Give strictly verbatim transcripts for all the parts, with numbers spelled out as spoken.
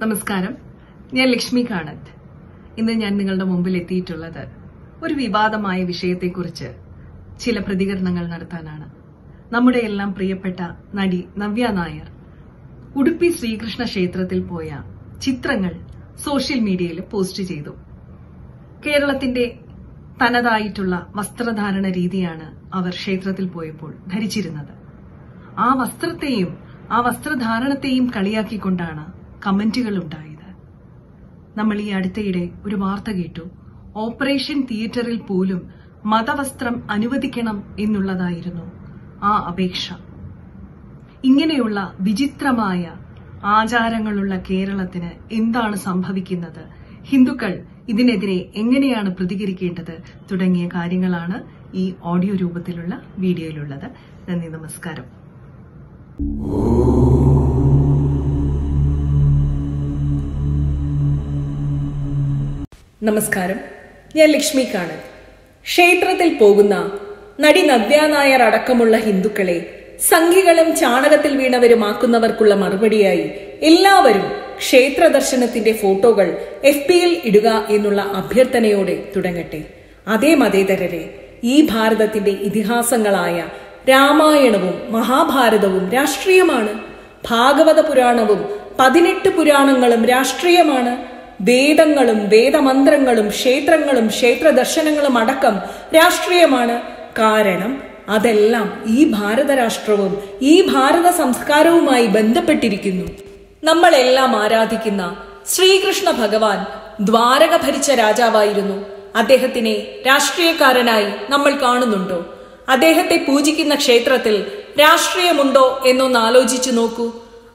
നമസ്കാരം, ഞാൻ ലക്ഷ്മി കാണക്. ഇന്ന് ഞാൻ നിങ്ങളുടെ മുമ്പിൽ എത്തിയിട്ടുള്ളത് ഒരു വിവാദമായ വിഷയത്തെക്കുറിച്ച് ചില പ്രതികരണങ്ങൾ നടത്താനാണ്. നമ്മുടെ എല്ലാം പ്രിയപ്പെട്ട നടി നവ്യ നായർ ഉടുപ്പി ശ്രീകൃഷ്ണ ക്ഷേത്രത്തിൽ പോയ ചിത്രങ്ങൾ സോഷ്യൽ മീഡിയയിൽ പോസ്റ്റ് ചെയ്തു. കേരളത്തിന്റെ തനതായിട്ടുള്ള വസ്ത്രധാരണ രീതിയാണ് അവർ ക്ഷേത്രത്തിൽ പോയപ്പോൾ ധരിച്ചിരുന്നത്. ആ വസ്ത്രത്തെയും ആ വസ്ത്രധാരണത്തെയും കളിയാക്കിക്കൊണ്ടാണ് കമന്റുകൾ ഉണ്ടായത്. നമ്മൾ ഈ അടുത്തയിടെ ഒരു വാർത്ത കേട്ടു, ഓപ്പറേഷൻ തിയേറ്ററിൽ പോലും മതവസ്ത്രം അനുവദിക്കണം എന്നുള്ളതായിരുന്നു ആ അപേക്ഷ. ഇങ്ങനെയുള്ള വിചിത്രമായ ആചാരങ്ങളുള്ള കേരളത്തിന് എന്താണ് സംഭവിക്കുന്നത്, ഹിന്ദുക്കൾ ഇതിനെതിരെ എങ്ങനെയാണ് പ്രതികരിക്കേണ്ടത് തുടങ്ങിയ കാര്യങ്ങളാണ് ഈ ഓഡിയോ രൂപത്തിലുള്ള വീഡിയോയിലുള്ളത്. നന്ദി, നമസ്കാരം. നമസ്കാരം, ഞാൻ ലക്ഷ്മി കാണക്. ക്ഷേത്രത്തിൽ പോകുന്ന നടി നവ്യ നായർ അടക്കമുള്ള ഹിന്ദുക്കളെ സംഘികളും ചാണകത്തിൽ വീണവരുമാക്കുന്നവർക്കുള്ള മറുപടിയായി എല്ലാവരും ക്ഷേത്ര ദർശനത്തിന്റെ ഫോട്ടോകൾ എഫ് പിയിൽ ഇടുക എന്നുള്ള അഭ്യർത്ഥനയോടെ തുടങ്ങട്ടെ. അതേ മതേതരരെ, ഈ ഭാരതത്തിന്റെ ഇതിഹാസങ്ങളായ രാമായണവും മഹാഭാരതവും രാഷ്ട്രീയമാണ്. ഭാഗവത പുരാണവും പതിനെട്ട് പുരാണങ്ങളും രാഷ്ട്രീയമാണ്. വേദങ്ങളും വേദമന്ത്രങ്ങളും ക്ഷേത്രങ്ങളും ക്ഷേത്ര ദർശനങ്ങളും അടക്കം രാഷ്ട്രീയമാണ്. കാരണം അതെല്ലാം ഈ ഭാരത രാഷ്ട്രവും ഈ ഭാരത സംസ്കാരവുമായി ബന്ധപ്പെട്ടിരിക്കുന്നു. നമ്മളെല്ലാം ആരാധിക്കുന്ന ശ്രീകൃഷ്ണ ഭഗവാൻ ദ്വാരക ഭരിച്ച രാജാവായിരുന്നു. അദ്ദേഹത്തിനെ രാഷ്ട്രീയക്കാരനായി നമ്മൾ കാണുന്നുണ്ടോ? അദ്ദേഹത്തെ പൂജിക്കുന്ന ക്ഷേത്രത്തിൽ രാഷ്ട്രീയമുണ്ടോ എന്നൊന്ന് ആലോചിച്ചു നോക്കൂ.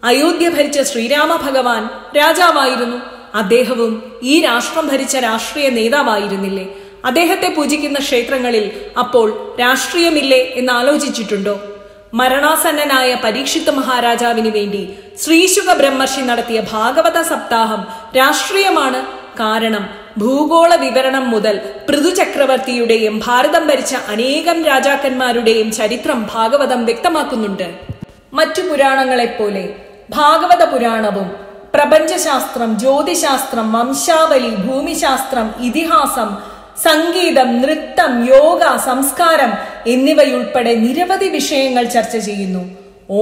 അയോധ്യ ഭരിച്ച ശ്രീരാമ ഭഗവാൻ രാജാവായിരുന്നു. അദ്ദേഹവും ഈ രാഷ്ട്രം ഭരിച്ച രാഷ്ട്രീയ നേതാവായിരുന്നില്ലേ? അദ്ദേഹത്തെ പൂജിക്കുന്ന ക്ഷേത്രങ്ങളിൽ അപ്പോൾ രാഷ്ട്രീയമില്ലേ എന്ന് ആലോചിച്ചിട്ടുണ്ടോ? മരണാസന്നനായ പരീക്ഷിത് മഹാരാജാവിന് വേണ്ടി ശ്രീശുക ബ്രഹ്മർഷി നടത്തിയ ഭാഗവത സപ്താഹം രാഷ്ട്രീയമാണ്. കാരണം ഭൂഗോള വിവരണം മുതൽ പൃഥുചക്രവർത്തിയുടെയും ഭാരതം ഭരിച്ച അനേകം രാജാക്കന്മാരുടെയും ചരിത്രം ഭാഗവതം വ്യക്തമാക്കുന്നുണ്ട്. മറ്റു പുരാണങ്ങളെപ്പോലെ ഭാഗവത പുരാണവും പ്രപഞ്ചശാസ്ത്രം, ജ്യോതിശാസ്ത്രം, വംശാവലി, ഭൂമിശാസ്ത്രം, ഇതിഹാസം, സംഗീതം, നൃത്തം, യോഗ, സംസ്കാരം എന്നിവയുൾപ്പെടെ നിരവധി വിഷയങ്ങൾ ചർച്ച ചെയ്യുന്നു.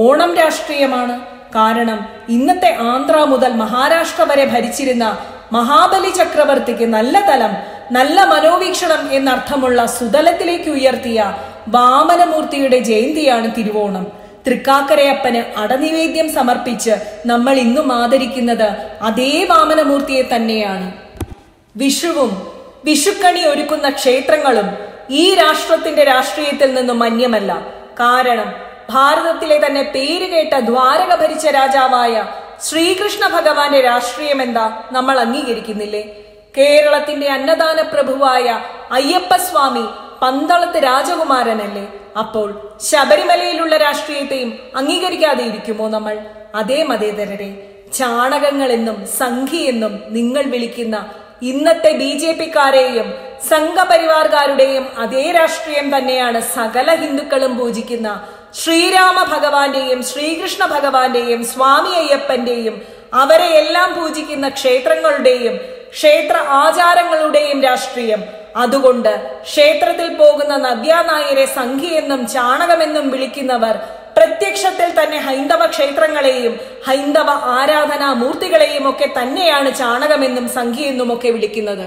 ഓണം രാഷ്ട്രീയമാണ്. കാരണം ഇന്നത്തെ ആന്ധ്ര മുതൽ മഹാരാഷ്ട്ര വരെ ഭരിച്ചിരുന്ന മഹാബലി ചക്രവർത്തിക്ക് നല്ല തലം, നല്ല മനോവീക്ഷണം എന്നർത്ഥമുള്ള സുതലത്തിലേക്ക് ഉയർത്തിയ വാമനമൂർത്തിയുടെ ജയന്തിയാണ് തിരുവോണം. തൃക്കാക്കരയപ്പന് അടനിവേദ്യം സമർപ്പിച്ച് നമ്മൾ ഇന്നും ആദരിക്കുന്നത് അതേ വാമനമൂർത്തിയെ തന്നെയാണ്. വിഷുവും വിഷുക്കണി ഒരുക്കുന്ന ക്ഷേത്രങ്ങളും ഈ രാഷ്ട്രത്തിന്റെ രാഷ്ട്രീയത്തിൽ നിന്നും അന്യമല്ല. കാരണം ഭാരതത്തിലെ തന്നെ പേരുകേട്ട ദ്വാരക ഭരിച്ച രാജാവായ ശ്രീകൃഷ്ണ ഭഗവാന്റെ രാഷ്ട്രീയം എന്താ നമ്മൾ അംഗീകരിക്കുന്നില്ലേ? കേരളത്തിന്റെ അന്നദാന പ്രഭുവായ അയ്യപ്പസ്വാമി പന്തളത്ത് രാജകുമാരനല്ലേ? അപ്പോൾ ശബരിമലയിലുള്ള രാഷ്ട്രീയത്തെയും അംഗീകരിക്കാതെ ഇരിക്കുമോ നമ്മൾ? അതേ മതേതരരെ, ചാണകങ്ങളെന്നും സംഘിയെന്നും നിങ്ങൾ വിളിക്കുന്ന ഇന്നത്തെ ബി ജെ പിക്കാരെയും സംഘപരിവാർകാരുടെയും അതേ രാഷ്ട്രീയം തന്നെയാണ് സകല ഹിന്ദുക്കളും പൂജിക്കുന്ന ശ്രീരാമ ഭഗവാന്റെയും ശ്രീകൃഷ്ണ ഭഗവാന്റെയും സ്വാമി അയ്യപ്പന്റെയും അവരെയെല്ലാം പൂജിക്കുന്ന ക്ഷേത്രങ്ങളുടെയും ക്ഷേത്ര ആചാരങ്ങളുടെയും രാഷ്ട്രീയം. അതുകൊണ്ട് ക്ഷേത്രത്തിൽ പോകുന്ന നവ്യ നായരെ സംഘിയെന്നും ചാണകമെന്നും വിളിക്കുന്നവർ പ്രത്യക്ഷത്തിൽ തന്നെ ഹൈന്ദവ ക്ഷേത്രങ്ങളെയും ഹൈന്ദവ ആരാധനാ മൂർത്തികളെയും ഒക്കെ തന്നെയാണ് ചാണകമെന്നും സംഘിയെന്നും ഒക്കെ വിളിക്കുന്നത്.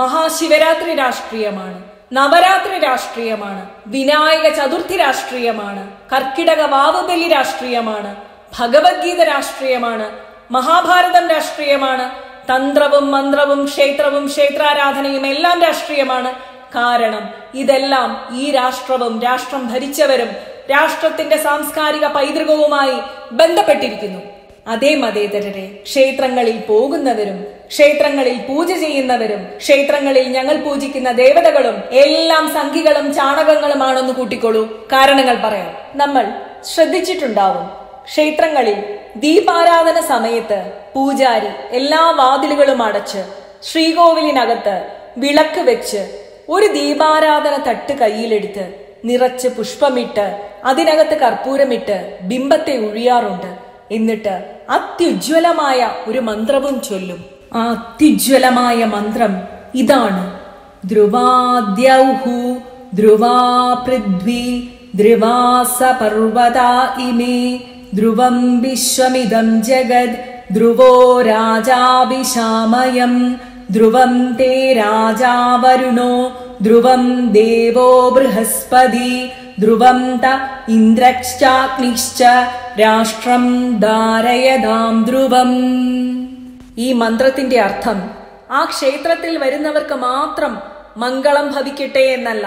മഹാശിവരാത്രി രാഷ്ട്രീയമാണ്, നവരാത്രി രാഷ്ട്രീയമാണ്, വിനായക ചതുർത്ഥി രാഷ്ട്രീയമാണ്, കർക്കിടക വാവുബലി രാഷ്ട്രീയമാണ്, ഭഗവത്ഗീത രാഷ്ട്രീയമാണ്, മഹാഭാരതം രാഷ്ട്രീയമാണ്, തന്ത്രവും മന്ത്രവും ക്ഷേത്രവും ക്ഷേത്രാരാധനയും എല്ലാം രാഷ്ട്രീയമാണ്. കാരണം ഇതെല്ലാം ഈ രാഷ്ട്രവും രാഷ്ട്രം ഭരിച്ചവരും രാഷ്ട്രത്തിന്റെ സാംസ്കാരിക പൈതൃകവുമായി ബന്ധപ്പെട്ടിരിക്കുന്നു. അതേ മതേതരരെ, ക്ഷേത്രങ്ങളിൽ പോകുന്നവരും ക്ഷേത്രങ്ങളിൽ പൂജ ചെയ്യുന്നവരും ക്ഷേത്രങ്ങളിൽ ഞങ്ങൾ പൂജിക്കുന്ന ദേവതകളും എല്ലാം സംഘികളും ചാണകങ്ങളുമാണെന്ന് കൂട്ടിക്കൊള്ളൂ. കാരണങ്ങൾ പറയാം. നമ്മൾ ശ്രദ്ധിച്ചിട്ടുണ്ടാവും, ക്ഷേത്രങ്ങളിൽ ദീപാരാധന സമയത്ത് പൂജാരി എല്ലാ വാതിലുകളും അടച്ച് ശ്രീകോവിലിനകത്ത് വിളക്ക് വെച്ച് ഒരു ദീപാരാധന തട്ട് കയ്യിലെടുത്ത് നിറച്ച് പുഷ്പമിട്ട് അതിനകത്ത് കർപ്പൂരമിട്ട് ബിംബത്തെ ഉഴിയാറുണ്ട്. എന്നിട്ട് അത്യുജ്വലമായ ഒരു മന്ത്രവും ചൊല്ലും. ആ അത്യുജ്വലമായ മന്ത്രം ഇതാണ്: ധ്രുവാദ്യൗഹു ധ്രുവാ പൃഥ്വി ധ്രുവാസ പർവതാ ഇമേ ധ്രുവം വിശ്വമിദം ജഗത് ധ്രുവോ രാജാഭിശാമയം ധ്രുവം തേ രാജാവരുണോ ധ്രുവം ദേവോ ബൃഹസ്പതി ധ്രുവം ത ഇന്ദ്രശ്ചാഗ്നിശ്ച രാഷ്ട്രം ധാരയതാം ധ്രുവം. ഈ മന്ത്രത്തിന്റെ അർത്ഥം ആ ക്ഷേത്രത്തിൽ വരുന്നവർക്ക് മാത്രം മംഗളം ഭവിക്കട്ടെ എന്നല്ല,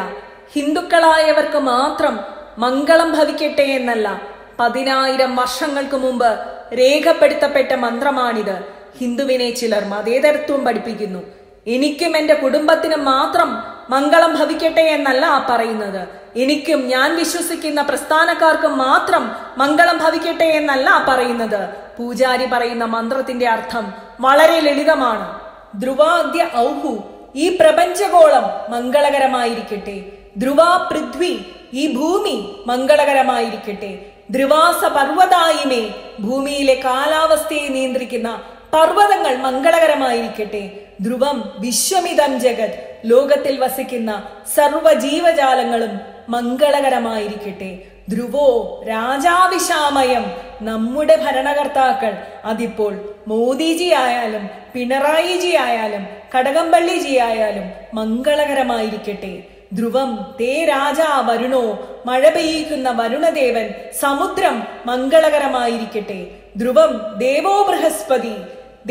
ഹിന്ദുക്കളായവർക്ക് മാത്രം മംഗളം ഭവിക്കട്ടെ എന്നല്ല. പതിനായിരം വർഷങ്ങൾക്ക് മുമ്പ് രേഖപ്പെടുത്തപ്പെട്ട മന്ത്രമാണിത്. ഹിന്ദുവിനെ ചിലർ മതേതരത്വം പഠിപ്പിക്കുന്നു. എനിക്കും എന്റെ കുടുംബത്തിനും മാത്രം മംഗളം ഭവിക്കട്ടെ എന്നല്ല പറയുന്നത്, എനിക്കും ഞാൻ വിശ്വസിക്കുന്ന പ്രസ്ഥാനക്കാർക്കും മാത്രം മംഗളം ഭവിക്കട്ടെ എന്നല്ല പറയുന്നത്. പൂജാരി പറയുന്ന മന്ത്രത്തിന്റെ അർത്ഥം വളരെ ലളിതമാണ്. ധ്രുവാദ്യ ഔഹു, ഈ പ്രപഞ്ചഗോളം മംഗളകരമായിരിക്കട്ടെ. ധ്രുവാ പൃഥ്വി, ഈ ഭൂമി മംഗളകരമായിരിക്കട്ടെ. ധ്രുവാസ പർവ്വതായിമേ, ഭൂമിയിലെ കാലാവസ്ഥയെ നിയന്ത്രിക്കുന്ന പർവ്വതങ്ങൾ മംഗളകരമായിരിക്കട്ടെ. ധ്രുവം വിശ്വമിതം ജഗത്, ലോകത്തിൽ വസിക്കുന്ന സർവ്വജീവജാലങ്ങളും മംഗളകരമായിരിക്കട്ടെ. ധ്രുവോ രാജാവിശാമയം, നമ്മുടെ ഭരണകർത്താക്കൾ, അതിപ്പോൾ മോദിജി ആയാലും പിണറായിജി ആയാലും കടകംപള്ളിജി ആയാലും മംഗളകരമായിരിക്കട്ടെ. ധ്രുവം തേ രാജാ വരുണോ, മഴ പെയ്യിക്കുന്ന വരുണദേവൻ സമുദ്രം മംഗളകരമായിരിക്കട്ടെ. ധ്രുവം ദേവോ ബൃഹസ്പതി,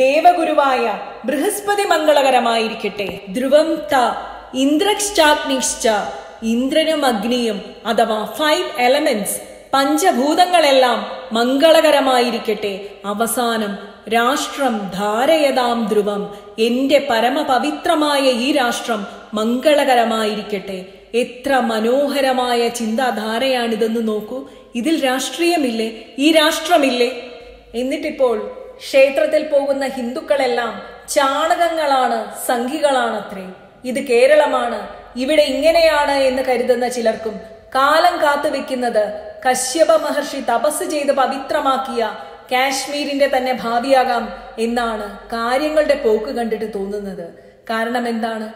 ദേവഗുരുവായ ബൃഹസ്പതി മംഗളകരമായിരിക്കട്ടെ. ധ്രുവം ത ഇന്ദ്രശ്ചാഗ്നിശ്ച, ഇന്ദ്രനും അഗ്നിയും അഥവാ ഫൈവ് എലമെന്റ്സ് പഞ്ചഭൂതങ്ങളെല്ലാം മംഗളകരമായിരിക്കട്ടെ. അവസാനം രാഷ്ട്രം ധാരയതാം ധ്രുവം, എന്റെ പരമപവിത്രമായ ഈ രാഷ്ട്രം മംഗളകരമായിരിക്കട്ടെ. എത്ര മനോഹരമായ ചിന്താധാരയാണിതെന്ന് നോക്കൂ. ഇതിൽ രാഷ്ട്രീയമില്ലേ? ഈ രാഷ്ട്രമില്ലേ? എന്നിട്ടിപ്പോൾ ക്ഷേത്രത്തിൽ പോകുന്ന ഹിന്ദുക്കളെല്ലാം ചാണകങ്ങളാണ്, സംഘികളാണത്രേ. ഇത് കേരളമാണ്, ഇവിടെ ഇങ്ങനെയാണ് എന്ന് കരുതുന്ന ചിലർക്കും കാലം കാത്തുവെക്കുന്നത് കശ്യപ മഹർഷി തപസ് ചെയ്ത് പവിത്രമാക്കിയ കാശ്മീരിന്റെ തന്നെ ഭാവിയാകാം എന്നാണ് കാര്യങ്ങളുടെ പോക്ക് കണ്ടിട്ട് തോന്നുന്നത്. കാരണം എന്താണ്?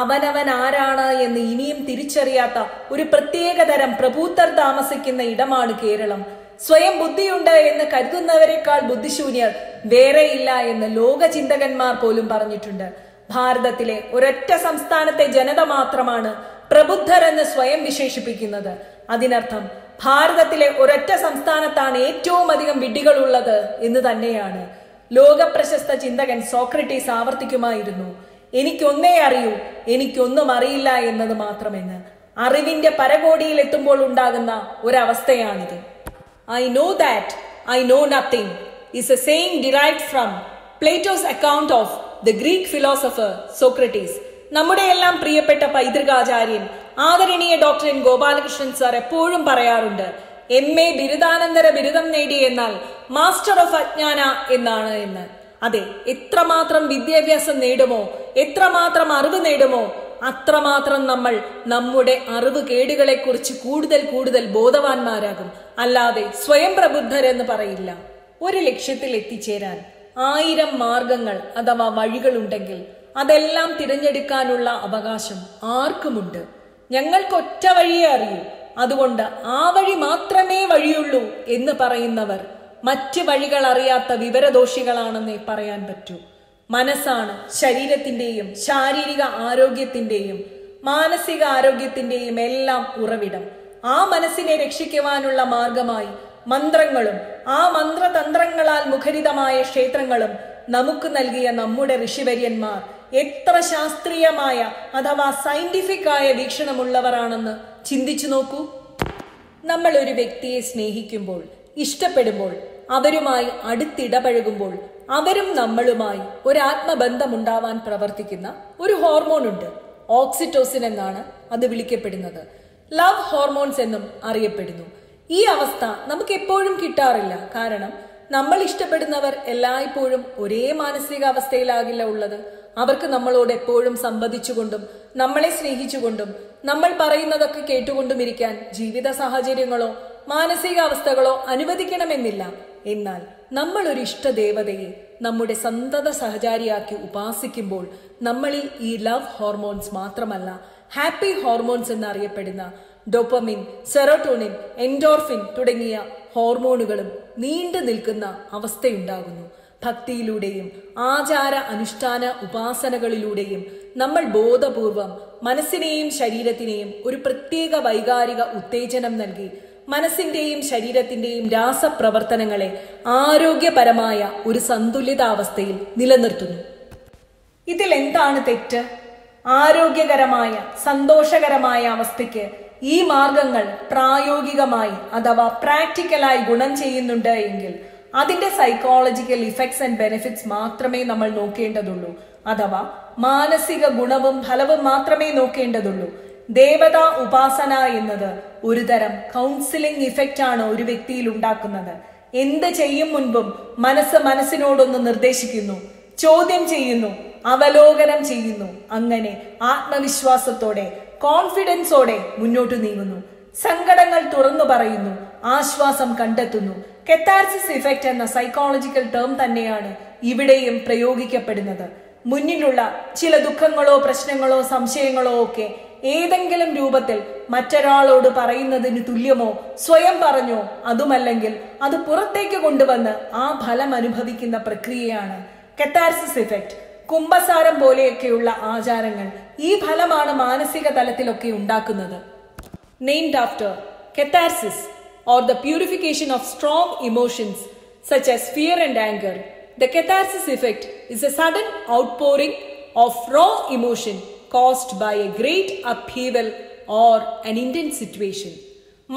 അവനവൻ ആരാണ് എന്ന് ഇനിയും തിരിച്ചറിയാത്ത ഒരു പ്രത്യേകതരം പ്രഭൂത്തർ താമസിക്കുന്ന ഇടമാണ് കേരളം. സ്വയം ബുദ്ധിയുണ്ട് എന്ന് കരുതുന്നവരെക്കാൾ ബുദ്ധിശൂന്യർ വേറെയില്ല എന്ന് ലോക ചിന്തകന്മാർ പോലും പറഞ്ഞിട്ടുണ്ട്. ഭാരതത്തിലെ ഒരൊറ്റ സംസ്ഥാനത്തെ ജനത മാത്രമാണ് പ്രബുദ്ധർ എന്ന് സ്വയം വിശേഷിപ്പിക്കുന്നത്. അതിനർത്ഥം ഭാരതത്തിലെ ഒരൊറ്റ സംസ്ഥാനത്താണ് ഏറ്റവും അധികം വിഡ്ഢികൾ ഉള്ളത് എന്ന് തന്നെയാണ്. ലോക പ്രശസ്ത ചിന്തകൻ സോക്രട്ടീസ് ആവർത്തിക്കുമായിരുന്നു, എനിക്കൊന്നേ അറിയൂ, എനിക്കൊന്നും അറിയില്ല എന്നത് മാത്രമെന്ന്. അറിവിന്റെ പരകോടിയിൽ എത്തുമ്പോൾ ഉണ്ടാകുന്ന ഒരവസ്ഥയാണിത്. I know that I know nothing is a saying derived from Plato's account of the Greek philosopher Socrates. നമ്മുടെ എല്ലാം പ്രിയപ്പെട്ട പൈതൃകാചാര്യൻ ആദരണീയ ഡോക്ടർ എൻ ഗോപാലകൃഷ്ണൻ സാർ എപ്പോഴും പറയാറുണ്ട്, എം എ ബിരുദാനന്തര ബിരുദം നേടി എന്നാൽ മാസ്റ്റർ ഓഫ് അജ്ഞാന എന്നാണ് എന്ന്. അതെ, എത്രമാത്രം വിദ്യാഭ്യാസം നേടുമോ, എത്രമാത്രം അറിവ് നേടുമോ, അത്രമാത്രം നമ്മൾ നമ്മുടെ അറിവ് കേടുകളെ കുറിച്ച് കൂടുതൽ കൂടുതൽ ബോധവാന്മാരാകും. അല്ലാതെ സ്വയം പ്രബുദ്ധരെന്ന് പറയില്ല. ഒരു ലക്ഷ്യത്തിൽ എത്തിച്ചേരാൻ ആയിരം മാർഗങ്ങൾ അഥവാ വഴികളുണ്ടെങ്കിൽ അതെല്ലാം തിരഞ്ഞെടുക്കാനുള്ള അവകാശം ആർക്കുമുണ്ട്? ഞങ്ങൾക്കൊറ്റ വഴിയേ അറിയൂ, അതുകൊണ്ട് ആ വഴി മാത്രമേ വഴിയുള്ളൂ എന്ന് പറയുന്നവർ മറ്റ് വഴികൾ അറിയാത്ത വിവരദോഷികളാണെന്നേ പറയാൻ പറ്റൂ. മനസ്സാണ് ശരീരത്തിന്റെയും ശാരീരിക ആരോഗ്യത്തിന്റെയും മാനസിക ആരോഗ്യത്തിന്റെയും എല്ലാം ഉറവിടം. ആ മനസ്സിനെ രക്ഷിക്കുവാനുള്ള മാർഗമായി മന്ത്രങ്ങളും ആ മന്ത്രതന്ത്രങ്ങളാൽ മുഖരിതമായ ക്ഷേത്രങ്ങളും നമുക്ക് നൽകിയ നമ്മുടെ ഋഷിവര്യന്മാർ എത്ര ശാസ്ത്രീയമായ അഥവാ സയന്റിഫിക് ആയ വീക്ഷണമുള്ളവരാണെന്ന് ചിന്തിച്ചു നോക്കൂ. നമ്മൾ ഒരു വ്യക്തിയെ സ്നേഹിക്കുമ്പോൾ, ഇഷ്ടപ്പെടുമ്പോൾ, അവരുമായി അടുത്തിടപഴകുമ്പോൾ അവരും നമ്മളുമായി ഒരാത്മബന്ധമുണ്ടാവാൻ പ്രവർത്തിക്കുന്ന ഒരു ഹോർമോൺ ഉണ്ട്. ഓക്സിറ്റോസിൻ എന്നാണ് അത് വിളിക്കപ്പെടുന്നത്. ലവ് ഹോർമോൺസ് എന്നും അറിയപ്പെടുന്നു. ഈ അവസ്ഥ നമുക്ക് എപ്പോഴും കിട്ടാറില്ല. കാരണം നമ്മൾ ഇഷ്ടപ്പെടുന്നവർ എല്ലായ്പ്പോഴും ഒരേ മാനസികാവസ്ഥയിലാകില്ല ഉള്ളത്. അവർക്ക് നമ്മളോട് എപ്പോഴും സംവദിച്ചുകൊണ്ടും നമ്മളെ സ്നേഹിച്ചുകൊണ്ടും നമ്മൾ പറയുന്നതൊക്കെ കേട്ടുകൊണ്ടും ഇരിക്കാൻ ജീവിത സാഹചര്യങ്ങളോ മാനസികാവസ്ഥകളോ അനുവദിക്കണമെന്നില്ല. എന്നാൽ നമ്മളൊരു ഇഷ്ടദേവതയെ നമ്മുടെ സന്തത സഹചാരിയാക്കി ഉപാസിക്കുമ്പോൾ നമ്മളിൽ ഈ ലവ് ഹോർമോൺസ് മാത്രമല്ല ഹാപ്പി ഹോർമോൺസ് എന്നറിയപ്പെടുന്ന ഡോപ്പമിൻ, സെറോട്ടോണിൻ, എൻഡോർഫിൻ തുടങ്ങിയ ഹോർമോണുകളും നീണ്ടു നിൽക്കുന്ന അവസ്ഥയുണ്ടാകുന്നു. ഭക്തിയിലൂടെയും ആചാര അനുഷ്ഠാന ഉപാസനകളിലൂടെയും നമ്മൾ ബോധപൂർവം മനസ്സിനെയും ശരീരത്തിനെയും ഒരു പ്രത്യേക വൈകാരിക ഉത്തേജനം നൽകി മനസ്സിന്റെയും ശരീരത്തിന്റെയും രാസപ്രവർത്തനങ്ങളെ ആരോഗ്യപരമായ ഒരു സന്തുലിതാവസ്ഥയിൽ നിലനിർത്തുന്നു. ഇതിൽ എന്താണ് തെറ്റ്? ആരോഗ്യകരമായ സന്തോഷകരമായ അവസ്ഥയ്ക്ക് ഈ മാർഗങ്ങൾ പ്രായോഗികമായി അഥവാ പ്രാക്ടിക്കലായി ഗുണം ചെയ്യുന്നുണ്ട് എങ്കിൽ അതിന്റെ സൈക്കോളജിക്കൽ ഇഫക്ട്സ് ആൻഡ് ബെനിഫിറ്റ്സ് മാത്രമേ നമ്മൾ നോക്കേണ്ടതുള്ളൂ, അഥവാ മാനസിക ഗുണവും ഫലവും മാത്രമേ നോക്കേണ്ടതുള്ളൂ. ദേവതാ ഉപാസന എന്നത് ഒരു തരം കൗൺസിലിംഗ് ഇഫക്റ്റ് ആണ് ഒരു വ്യക്തിയിൽ ഉണ്ടാക്കുന്നത്. എന്ത് ചെയ്യും മുൻപും മനസ്സ് മനസ്സിനോടൊന്ന് നിർദ്ദേശിക്കുന്നു, ചോദ്യം ചെയ്യുന്നു, അവലോകനം ചെയ്യുന്നു. അങ്ങനെ ആത്മവിശ്വാസത്തോടെ കോൺഫിഡൻസോടെ മുന്നോട്ട് നീങ്ങുന്നു, സങ്കടങ്ങൾ തുറന്നു പറയുന്നു, ആശ്വാസം കണ്ടെത്തുന്നു. കെത്താർസിസ് ഇഫക്റ്റ് എന്ന സൈക്കോളജിക്കൽ ടേം തന്നെയാണ് ഇവിടെയും പ്രയോഗിക്കപ്പെടുന്നത്. മുന്നിലുള്ള ചില ദുഃഖങ്ങളോ പ്രശ്നങ്ങളോ സംശയങ്ങളോ ഒക്കെ ഏതെങ്കിലും രൂപത്തിൽ മറ്റൊരാളോട് പറയുന്നതിന് തുല്യമോ സ്വയം പറഞ്ഞോ അതുമല്ലെങ്കിൽ അത് പുറത്തേക്ക് കൊണ്ടുവന്ന് ആ ഫലം അനുഭവിക്കുന്ന പ്രക്രിയയാണ് കെത്താർസിസ് ഇഫക്റ്റ്. കുംഭസാരം പോലെയൊക്കെയുള്ള ആചാരങ്ങൾ ഈ ഫലമാണ് മാനസിക തലത്തിലൊക്കെ ഉണ്ടാക്കുന്നത്. Named after catharsis or the purification of strong emotions such as fear and anger, the catharsis effect is a sudden outpouring of raw emotion caused by a great upheaval or an intense situation.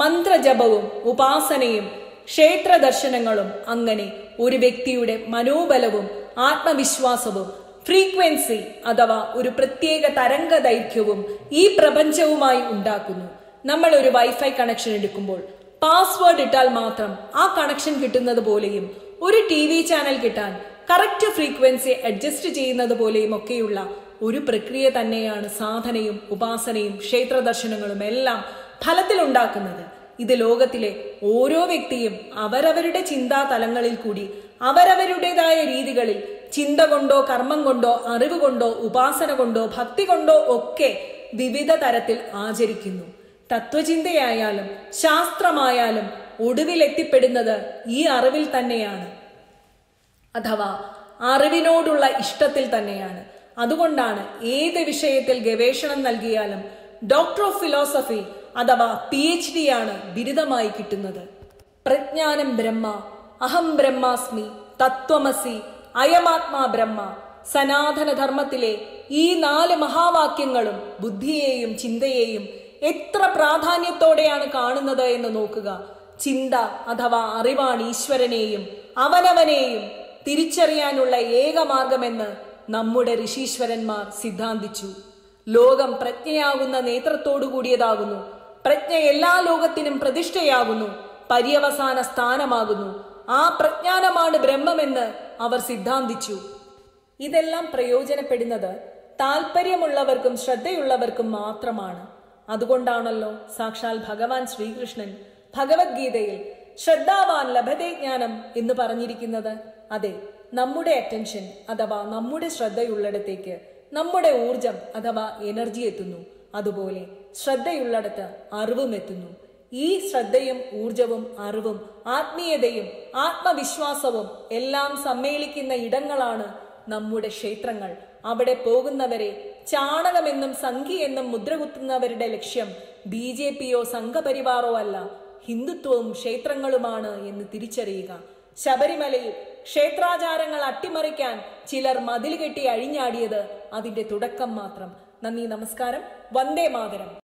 Mantra jabavum upasanayum kshetra darshanangalum angane oru vyaktiyude manobalavum aatmaviswasavum frequency അഥവാ ഒരു പ്രത്യേക തരംഗ ദൈർഘ്യവും ഈ പ്രപഞ്ചവുമായി ഉണ്ടാക്കുന്നു. നമ്മൾ ഒരു wifi connection എടുക്കുമ്പോൾ പാസ്വേഡ് ഇട്ടാൽ മാത്രം ആ കണക്ഷൻ കിട്ടുന്നത് പോലെയും ഒരു ടി വി ചാനൽ കിട്ടാൻ കറക്റ്റ് ഫ്രീക്വൻസി അഡ്ജസ്റ്റ് ചെയ്യുന്നത് പോലെയും ഒക്കെയുള്ള ഒരു പ്രക്രിയ തന്നെയാണ് സാധനയും ഉപാസനയും ക്ഷേത്ര ദർശനങ്ങളും എല്ലാം ഫലത്തിലുണ്ടാക്കുന്നത്. ഇത് ലോകത്തിലെ ഓരോ വ്യക്തിയും അവരവരുടെ ചിന്താ തലങ്ങളിൽ കൂടി അവരവരുടേതായ രീതികളിൽ ചിന്ത കൊണ്ടോ കർമ്മം കൊണ്ടോ അറിവ് കൊണ്ടോ ഉപാസന കൊണ്ടോ ഭക്തി കൊണ്ടോ ഒക്കെ വിവിധ തരത്തിൽ ആചരിക്കുന്നു. തത്വചിന്തയായാലും ശാസ്ത്രമായാലും ഒടുവിലെത്തിപ്പെടുന്നത് ഈ അറിവിൽ തന്നെയാണ്, അഥവാ അറിവിനോടുള്ള ഇഷ്ടത്തിൽ തന്നെയാണ്. അതുകൊണ്ടാണ് ഏത് വിഷയത്തിൽ ഗവേഷണം നൽകിയാലും ഡോക്ടർ ഓഫ് ഫിലോസഫി അഥവാ പി എച്ച് ഡി ആണ് ബിരുദമായി കിട്ടുന്നത്. പ്രജ്ഞാനം ബ്രഹ്മ, അഹം ബ്രഹ്മാസ്മി, തത്വമസി, അയമാത്മാ ബ്രഹ്മ, സനാതനധർമ്മത്തിലെ ഈ നാല് മഹാവാക്യങ്ങളും ബുദ്ധിയെയും ചിന്തയെയും എത്ര പ്രാധാന്യത്തോടെയാണ് കാണുന്നത് എന്ന് നോക്കുക. ചിന്ത അഥവാ അറിവാണ് ഈശ്വരനെയും അവനവനെയും തിരിച്ചറിയാനുള്ള ഏക മാർഗമെന്ന് നമ്മുടെ ഋഷീശ്വരന്മാർ സിദ്ധാന്തിച്ചു. ലോകം പ്രജ്ഞയാകുന്ന നേത്രത്തോടു കൂടിയതാകുന്നു. പ്രജ്ഞ എല്ലാ ലോകത്തിനും പ്രതിഷ്ഠയാകുന്നു, പര്യവസാന സ്ഥാനമാകുന്നു. ആ പ്രജ്ഞാനമാണ് ബ്രഹ്മമെന്ന് അവർ സിദ്ധാന്തിച്ചു. ഇതെല്ലാം പ്രയോജനപ്പെടുന്നത് താല്പര്യമുള്ളവർക്കും ശ്രദ്ധയുള്ളവർക്കും മാത്രമാണ്. അതുകൊണ്ടാണല്ലോ സാക്ഷാൽ ഭഗവാൻ ശ്രീകൃഷ്ണൻ ഭഗവത്ഗീതയിൽ ശ്രദ്ധാവാൻ ലഭതേ ജ്ഞാനം എന്ന് പറഞ്ഞിരിക്കുന്നത്. അതെ, നമ്മുടെ അറ്റൻഷൻ അഥവാ നമ്മുടെ ശ്രദ്ധയുള്ളിടത്തേക്ക് നമ്മുടെ ഊർജം അഥവാ എനർജി എത്തുന്നു. അതുപോലെ ശ്രദ്ധയുള്ളിടത്ത് അറിവും എത്തുന്നു. ഈ ശ്രദ്ധയും ഊർജവും അറിവും ആത്മീയതയും ആത്മവിശ്വാസവും എല്ലാം സമ്മേളിക്കുന്ന ഇടങ്ങളാണ് നമ്മുടെ ക്ഷേത്രങ്ങൾ. അവിടെ പോകുന്നവരെ ചാണകമെന്നും സംഘിയെന്നും മുദ്രകുത്തുന്നവരുടെ ലക്ഷ്യം ബി ജെ പിയോ സംഘപരിവാറോ അല്ല, ഹിന്ദുത്വവും ക്ഷേത്രങ്ങളുമാണ് എന്ന് തിരിച്ചറിയുക. ശബരിമലയിൽ ക്ഷേത്രാചാരങ്ങൾ അട്ടിമറിക്കാൻ ചിലർ മതിൽ കെട്ടി അഴിഞ്ഞാടിയത് അതിന്റെ തുടക്കം മാത്രം. നന്ദി, നമസ്കാരം, വന്ദേ മാതരം.